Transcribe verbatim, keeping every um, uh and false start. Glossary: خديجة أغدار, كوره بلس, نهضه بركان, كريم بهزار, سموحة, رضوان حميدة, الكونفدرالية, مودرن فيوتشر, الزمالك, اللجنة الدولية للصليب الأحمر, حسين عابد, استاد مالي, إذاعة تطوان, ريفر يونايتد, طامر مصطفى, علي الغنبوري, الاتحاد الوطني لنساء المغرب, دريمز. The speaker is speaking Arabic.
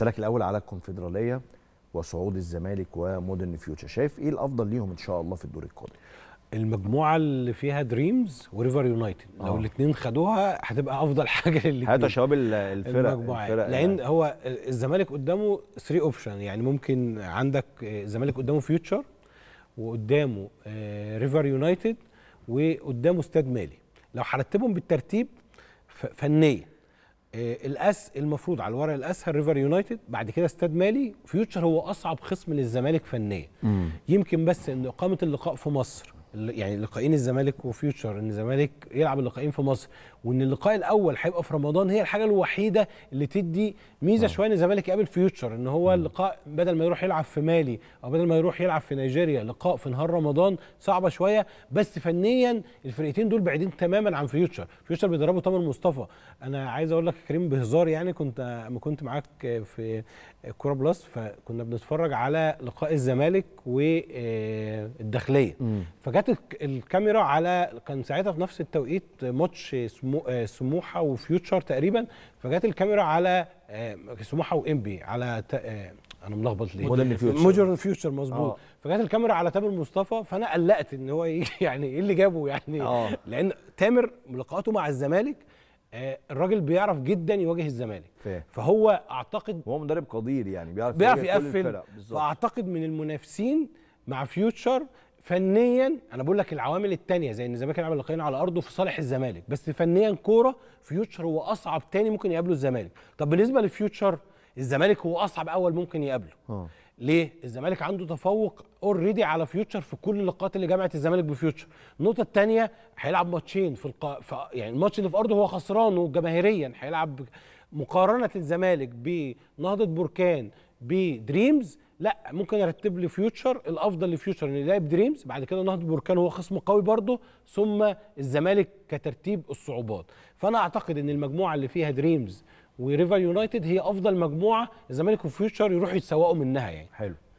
اسالك الاول على الكونفدراليه وصعود الزمالك ومودرن فيوتشر، شايف ايه الافضل ليهم ان شاء الله في الدور القادم؟ المجموعه اللي فيها دريمز وريفر يونايتد آه. لو الاثنين خدوها هتبقى افضل حاجه للاثنين. هاتوا شباب الفرق, الفرق لان يعني. هو الزمالك قدامه ثلاثة اوبشن، يعني ممكن عندك الزمالك قدامه فيوتشر وقدامه ريفر يونايتد وقدامه استاد مالي. لو هرتبهم بالترتيب فنيا الاس المفروض على الورق الاسهل ريفر يونايتد، بعد كده استاد مالي، فيوتشر هو اصعب خصم للزمالك فنيا. يمكن بس ان اقامه اللقاء في مصر، يعني لقائين الزمالك وفيوتشر، ان الزمالك يلعب اللقائين في مصر وان اللقاء الاول هيبقى في رمضان، هي الحاجه الوحيده اللي تدي ميزه شويه ان الزمالك يقابل فيوتشر، ان هو اللقاء بدل ما يروح يلعب في مالي او بدل ما يروح يلعب في نيجيريا لقاء في نهار رمضان، صعبه شويه. بس فنيا الفرقتين دول بعيدين تماما عن فيوتشر. فيوتشر بيدربه طامر مصطفى، انا عايز اقول لك كريم بهزار، يعني كنت ما كنت معاك في كوره بلس فكنا بنتفرج على لقاء الزمالك والداخليه، فجت الكاميرا على كان ساعتها في نفس التوقيت ماتش سموحه وفيوتشر تقريبا، فجت الكاميرا على سموحه وامبي على ت... انا ملخبط ليه؟ مودرن فيوتشر مودرن فيوتشر مظبوط. فجت الكاميرا على تامر مصطفى، فانا قلقت ان هو يعني ايه اللي جابه يعني أوه. لان تامر لقاءاته مع الزمالك الراجل بيعرف جدا يواجه الزمالك فيه. فهو اعتقد هو مدرب قدير، يعني بيعرف بيعرف يقفل، فاعتقد من المنافسين مع فيوتشر فنيا. انا بقول لك العوامل الثانيه زي ان الزمالك يلعب اللقاءين على ارضه في صالح الزمالك، بس فنيا كوره فيوتشر هو اصعب ثاني ممكن يقابله الزمالك. طب بالنسبه لفيوتشر، الزمالك هو اصعب اول ممكن يقابله أوه. ليه؟ الزمالك عنده تفوق اوريدي على فيوتشر في كل اللقاءات اللي جمعت الزمالك بفيوتشر. النقطه الثانيه هيلعب ماتشين في الق... ف... يعني الماتش اللي في ارضه هو خسرانه جماهيريا، هيلعب مقارنه الزمالك بنهضه بركان بدريمز، لا ممكن ارتب لي فيوتشر الافضل لفيوتشر ان يلاعب دريمز، بعد كده نهضه بركان هو خصم قوي برضه، ثم الزمالك كترتيب الصعوبات. فانا اعتقد ان المجموعه اللي فيها دريمز وريفر يونايتد هي افضل مجموعه الزمالك وفيوتشر يروحوا يتسوقوا منها يعني. حلو.